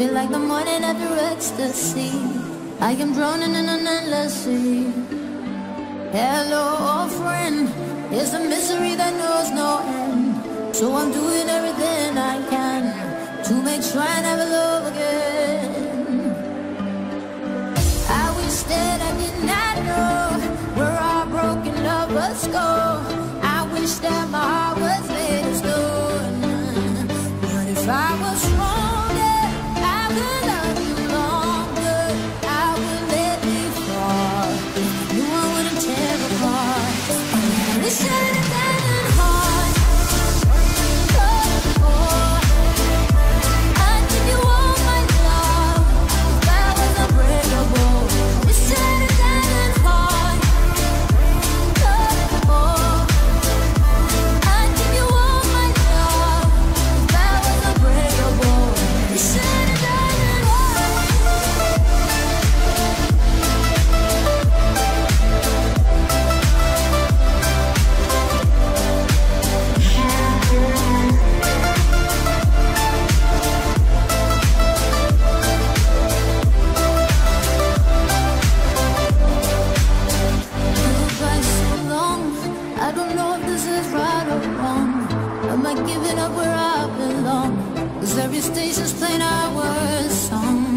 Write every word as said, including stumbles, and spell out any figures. Feel like the morning after ecstasy. I am drowning in an endless sea. Hello, old friend. It's a mystery that knows no end. So I'm doing everything I can to make sure I never love again. I wish that I did not know where our broken lovers go. I wish that my heart was made of stone. But if I was wrong, am I giving up where I belong? 'Cause every station's playing our worst song.